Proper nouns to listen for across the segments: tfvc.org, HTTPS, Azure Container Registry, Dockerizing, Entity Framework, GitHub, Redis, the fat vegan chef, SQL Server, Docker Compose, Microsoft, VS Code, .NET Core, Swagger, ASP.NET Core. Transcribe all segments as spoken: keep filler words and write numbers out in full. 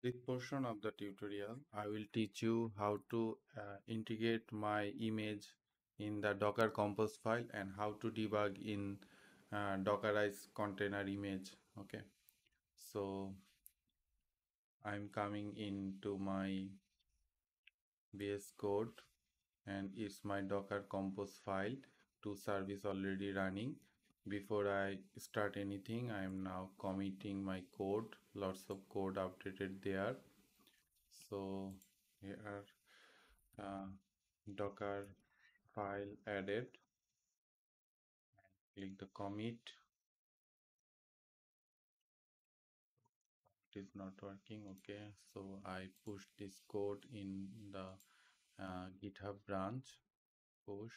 This portion of the tutorial, I will teach you how to uh, integrate my image in the Docker Compose file and how to debug in uh, Dockerized container image. Okay, so I'm coming into my V S Code and it's my Docker Compose file. To service already running. Before I start anything, I am now committing my code. Lots of code updated there. So here uh, Docker file added. Click the commit. It is not working. Okay, so I push this code in the uh, GitHub branch. Push.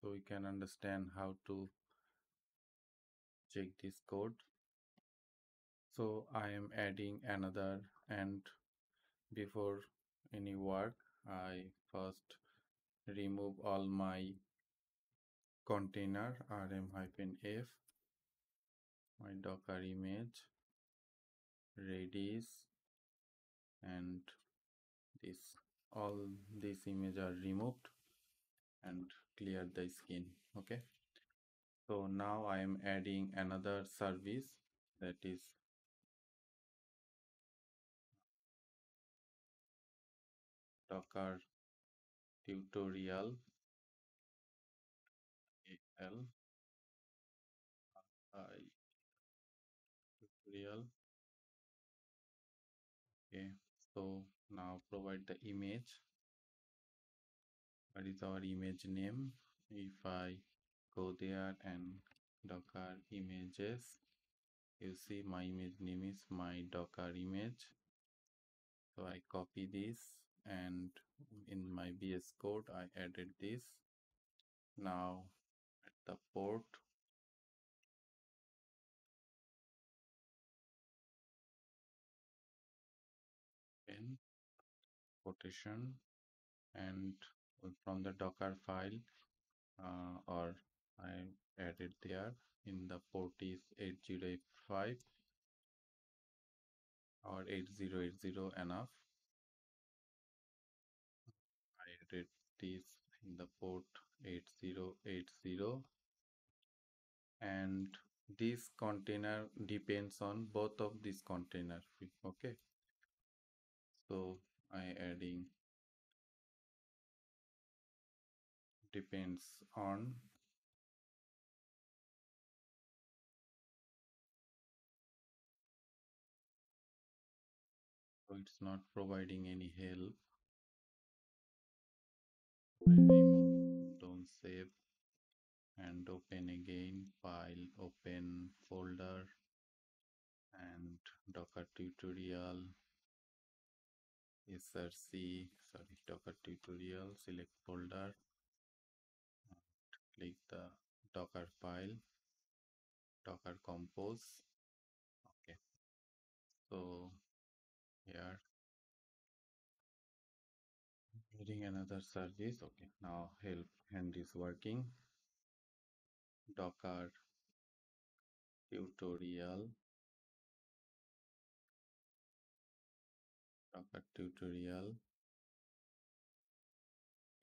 So we can understand how to check this code. So I am adding another, and before any work, I first remove all my container rm-f, my Docker image, Redis, and this, all these images are removed, and clear the skin. Okay, so now I am adding another service, that is Docker tutorial al I tutorial. Okay, so now provide the image. What is our image name? If I go there and Docker images, you see my image name is my Docker image. So I copy this, and in my V S Code I added this. Now at the port, in quotation, and from the Docker file uh, or I added there, in the port is eight zero eight five or eight zero eight zero enough. I added this in the port eight zero eight zero, and this container depends on both of these containers. Okay, so I adding depends on so it's not providing any help. Remove, don't save, and open again file, open folder, and Docker tutorial src, sorry, Docker tutorial, select folder. Click the Docker file, Docker Compose. Okay, so here adding another service. Okay, now help hand is working. Docker tutorial, Docker tutorial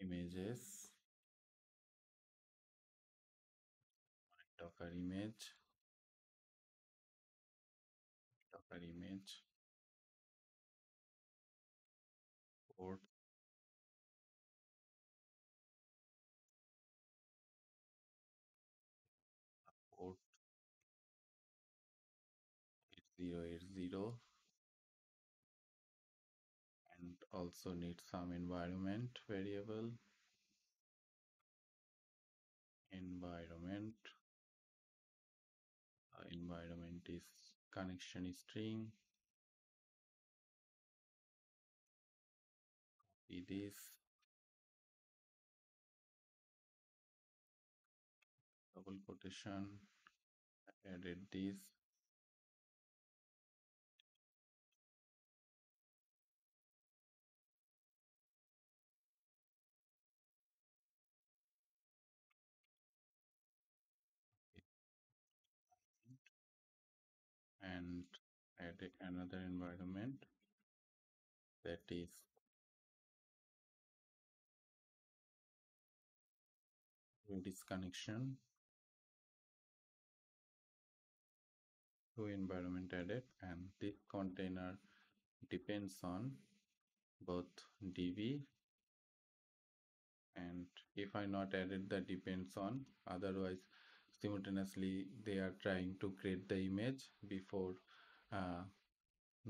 images. Docker image, Docker image, port, port eight zero eight zero, and also need some environment variable, environment. Uh, environment is connection string. Copy this. Double quotation. Edit this. And add another environment that is Redis connection. Two environment added, and the container depends on both D B, and if I not added the depends on, otherwise simultaneously they are trying to create the image before uh,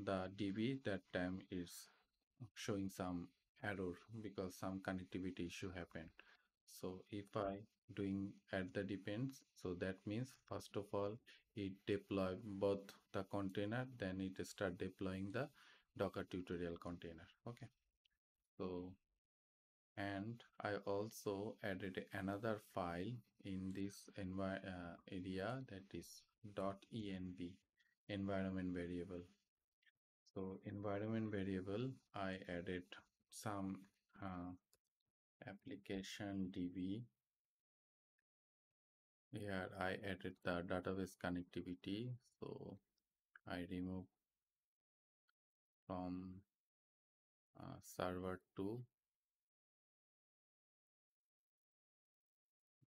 the D B. That time is showing some error because some connectivity issue happened. So if I doing add the depends, so that means first of all it deploy both the container, then it start deploying the Docker tutorial container. Okay, so and I also added another file in this envi uh, area, that is .env, environment variable. So environment variable, I added some uh, application D B. Here I added the database connectivity, so I remove from uh, server to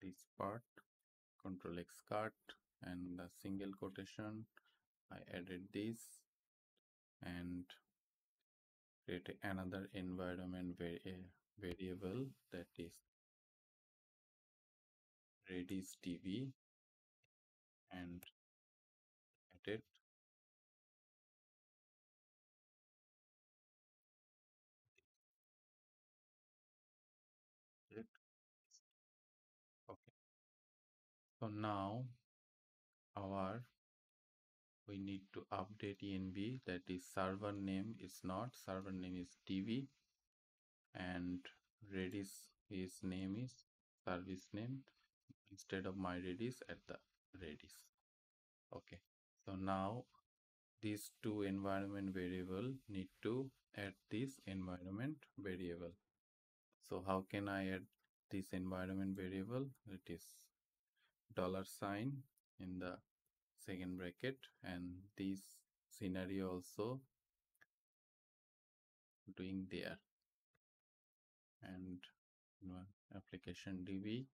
this part, control X cut, and the single quotation I added this, and create another environment vari variable that is Redis D B, and edit it. Okay, so now our we need to update env, that is server name is not, server name is D B, and Redis his name is service name instead of my Redis at the Redis. Okay, so now these two environment variable need to add this environment variable. So how can I add this environment variable? It is dollar sign in the second bracket, and this scenario also doing there, and application D B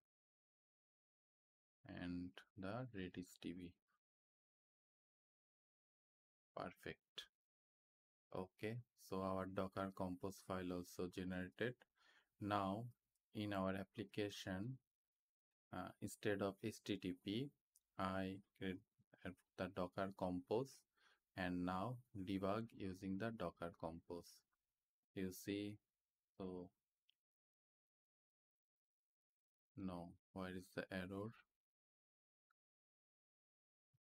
and the Redis D B. Perfect. Okay, so our Docker Compose file also generated. Now in our application, uh, instead of H T T P, I create the Docker Compose, and now debug using the Docker Compose. You see, so no, where is the error?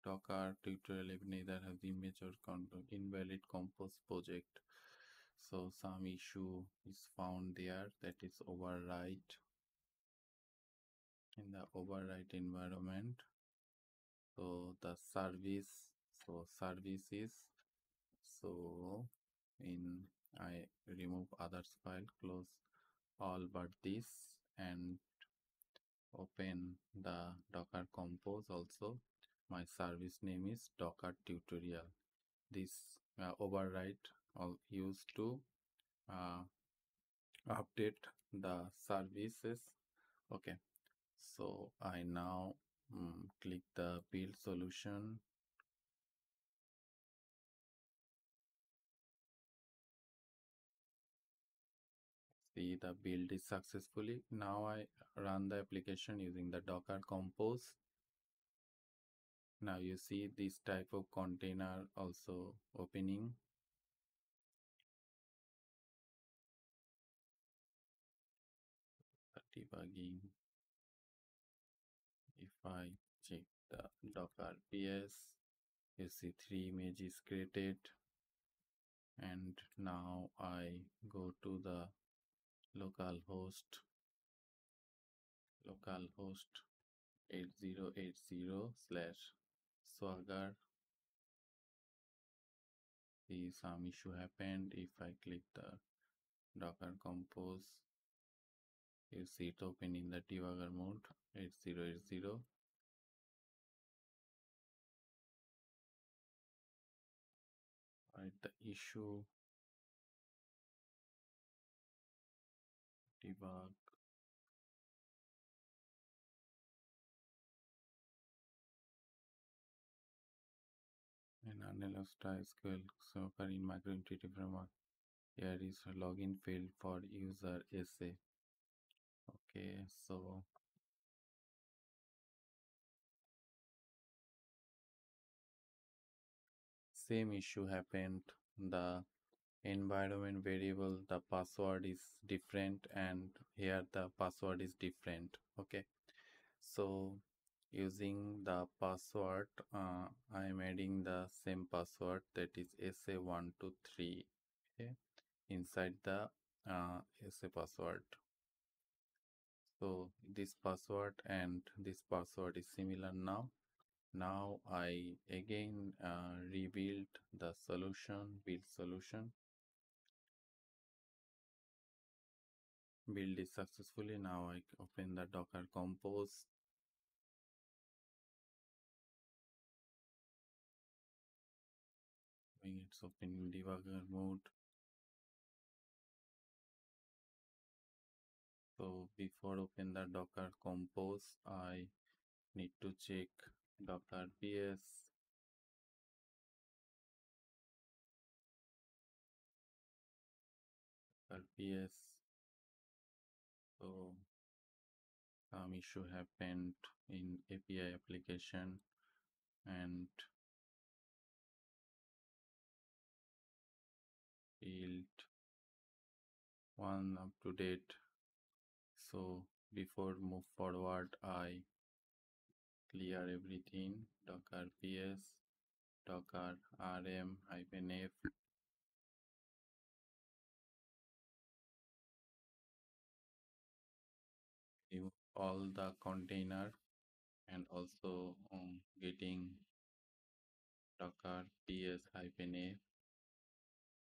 Docker tutorial neither has image or control, invalid compose project. So some issue is found there, that is overwrite in the overwrite environment. So the service, so services, so in I remove others file, close all but this, and open the Docker Compose. Also my service name is Docker tutorial. This uh, override I'll use to uh, update the services. Okay, so I now um, click the build solution, see the build is successfully. Now I run the application using the Docker Compose. Now you see this type of container also opening. Debugging. If I check the Docker P S, you see three images created. And now I go to the localhost, localhost eighty eighty slash Swagger. See, some issue happened. If I click the Docker Compose, you see it open in the debugger mode eighty eighty. the issue, debug, and unallocated S Q L server in micro entity framework. Here is a login field for user S A. Okay, so same issue happened. The environment variable, the password is different, and here the password is different. Okay, so using the password, uh, I am adding the same password, that is S A one two three, okay, inside the uh, S A password. So this password and this password is similar now. Now I again uh, rebuild the solution, build solution. Build is successfully. Now I open the Docker Compose. It's open in debugger mode. So before open the Docker Compose, I need to check Docker P S. Docker P S. So some issue happened in A P I application, and field one up to date. So before move forward, I clear everything. Docker P S, Docker rm hyphen f. Remove all the container, and also um, getting Docker P S hyphen f,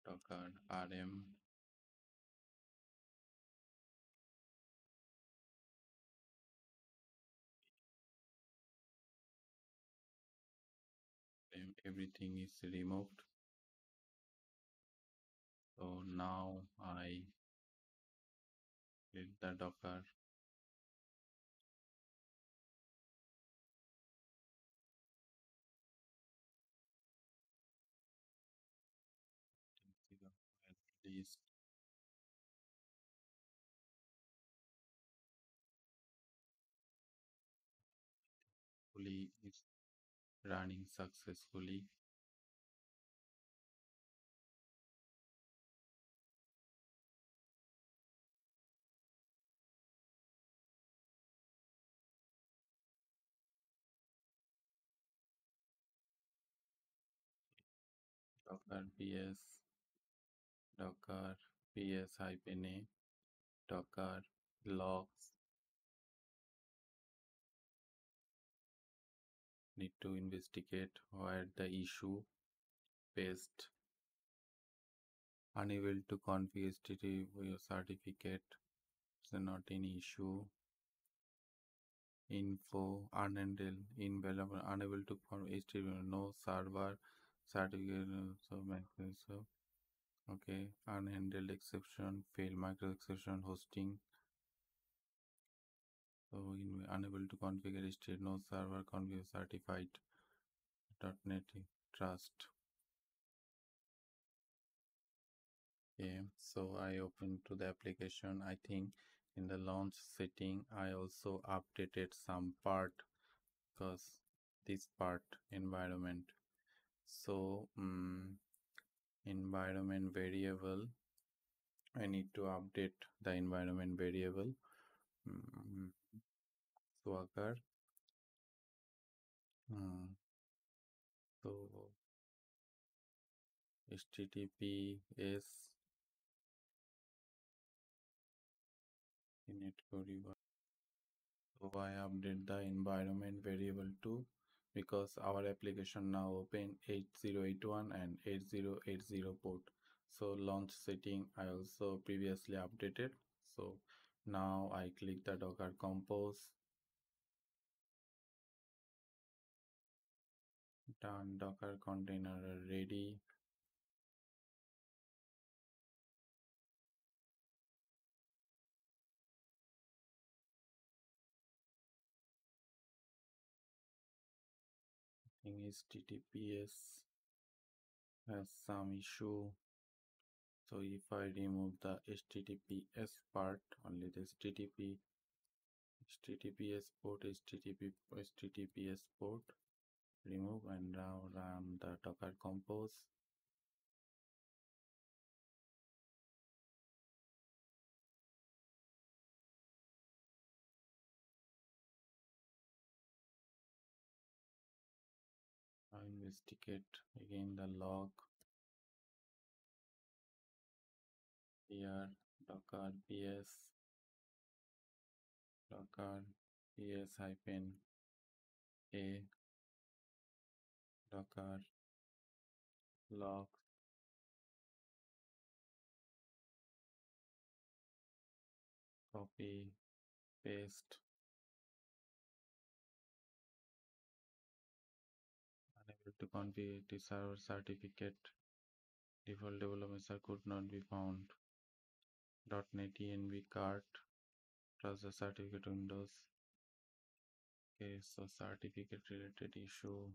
Docker rm. Everything is removed. So now I get the Docker list. Fully it's running successfully. Docker P S, Docker P S hyphen A, Docker logs. Need to investigate where the issue. Paste. Unable to configure H T T P S certificate. So not any issue. Info unhandled, invaluable, unable to form H T T P S. No server certificate. So Microsoft. Okay. Unhandled exception. Fail micro exception hosting. So in, unable to configure state, no server configure certified dot net trust. Okay, so I open to the application. I think in the launch setting I also updated some part, because this part environment. So um, environment variable, I need to update the environment variable. Um, Swagger. Hmm. So H T T P S .net Core. So I update the environment variable too, because our application now open eight zero eight one and eight zero eight zero port. So launch setting I also previously updated. So now I click the Docker Compose. Done. Docker container ready. H T T P S has some issue. So if I remove the H T T P S part, only the H T T P, H T T P S port, H T T P, H T T P S port, remove, and now run the Docker Compose. I investigate again the log. Here docker ps docker ps hyphen a docker logs. Copy, paste. Unable to configure the server certificate. Default development server could not be found. .NET E N V card. Trust the certificate windows. Okay, so certificate related issue.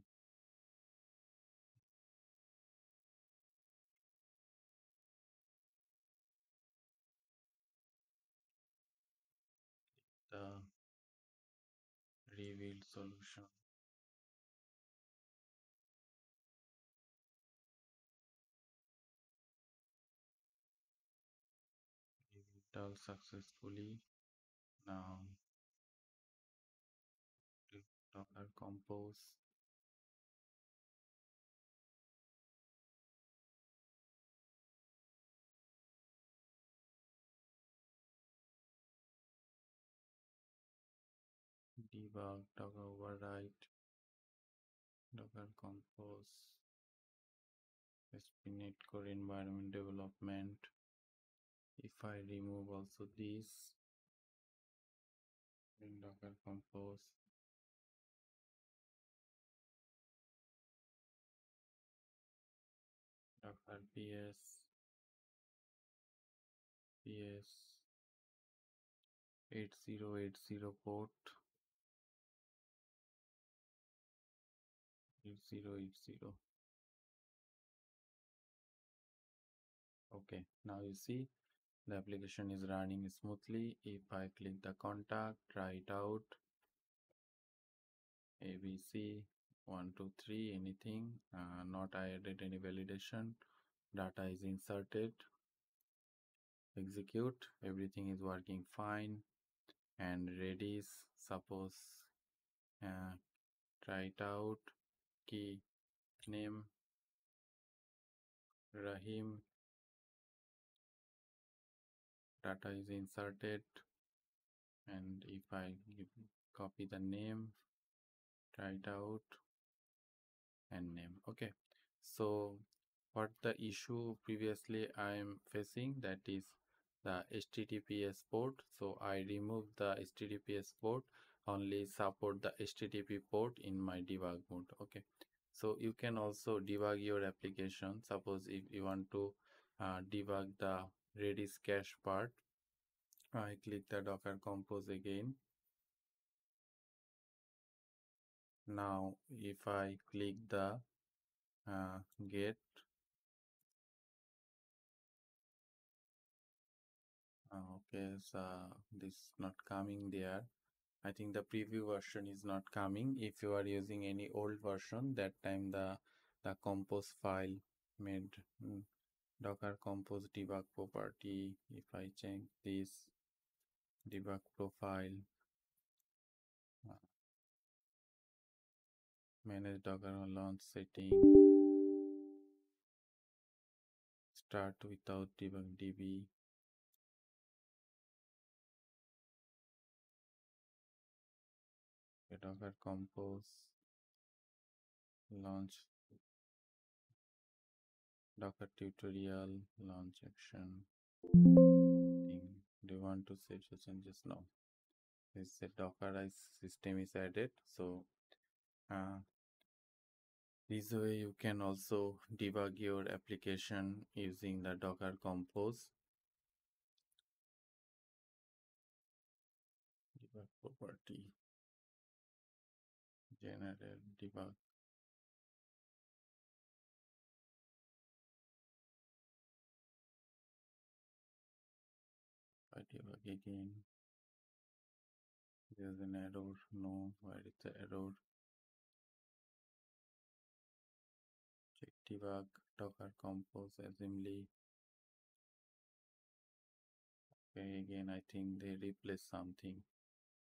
The revealed solution. Install successfully. Now click Docker Compose. Debug, Docker override, Docker Compose, A S P dot NET Core environment development. If I remove also this in Docker Compose, Docker ps ps eighty eighty port, eighty eighty. Okay, now you see the application is running smoothly. If I click the contact, try it out, A B C, one two three, anything, uh, not I added any validation, data is inserted, execute, everything is working fine. And Redis, suppose, uh, try it out, key name Rahim, data is inserted. And if I give, copy the name, try it out, and name. Okay, so what the issue previously I am facing, that is the H T T P S port. So I remove the H T T P S port, only support the H T T P port in my debug mode. Okay, so you can also debug your application. Suppose if you want to uh, debug the Redis cache part, I click the Docker Compose again. Now if I click the uh, get, okay, so this is not coming there. I think the preview version is not coming. If you are using any old version, that time the the compose file made. mm, Docker Compose debug property. If I change this debug profile, uh, manage Docker launch setting, start without debug D B, okay, Docker Compose launch. Docker tutorial, launch action. Do you want to save the changes? No. This is Dockerized system is added. So uh, this way you can also debug your application using the Docker Compose. Debug property. Generate debug again. There's an error. No, where is the error? Check debug, Docker Compose, assembly. Okay, again, I think they replace something.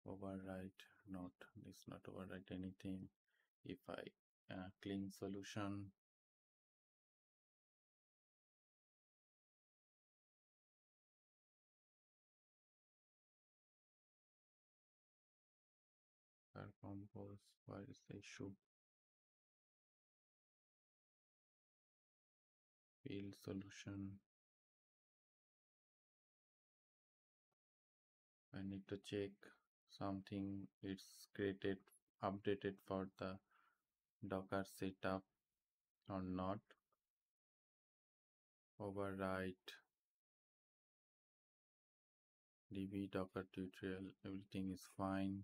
Overwrite, not, it's not overwrite anything. If I uh, clean solution, Compose, what is the issue? Build solution. I need to check something. It's created, updated for the Docker setup or not. Overwrite. D B Docker tutorial. Everything is fine.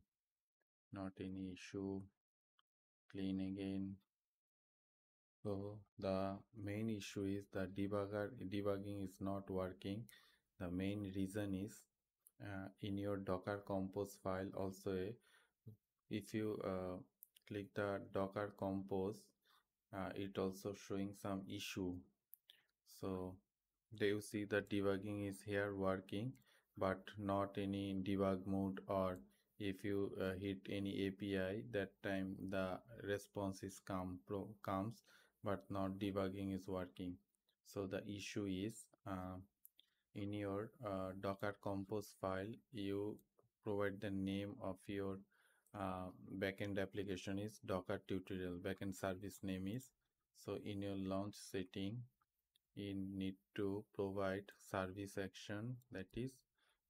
Not any issue. Clean again. So the main issue is the debugger debugging is not working. The main reason is uh, in your Docker Compose file also, a, if you uh, click the Docker Compose, uh, it also showing some issue. So do you see the debugging is here working, but not any debug mode, or if you uh, hit any A P I, that time the responses come pro, comes, but not debugging is working. So the issue is uh, in your uh, Docker Compose file, you provide the name of your uh, backend application is Docker tutorial, backend service name is. So in your launch setting, you need to provide service action, that is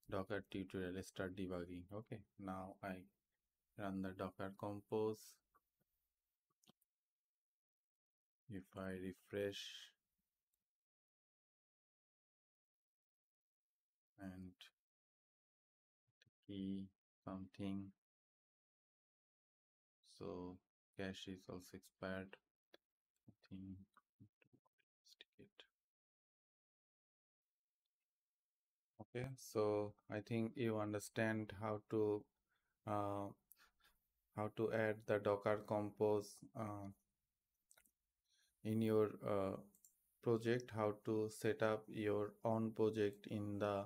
Docker tutorial start debugging. Okay, now I run the Docker Compose. If I refresh and key something, so cache is also expired. I think it. Okay, so I think you understand how to uh, how to add the Docker Compose uh, in your uh, project, how to set up your own project in the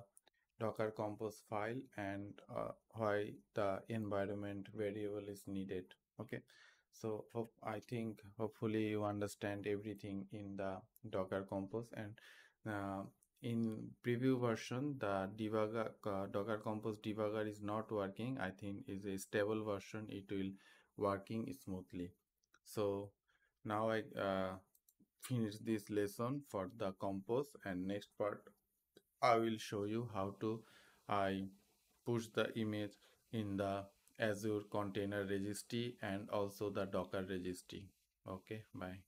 Docker Compose file, and uh, why the environment variable is needed. Okay, so hope, I think hopefully you understand everything in the Docker Compose. And uh, in preview version, the debugger uh, Docker Compose debugger is not working. I think is a stable version, it will working smoothly. So now I uh, finish this lesson for the Compose, and next part I will show you how to I push the image in the Azure Container Registry and also the Docker Registry. Okay, bye.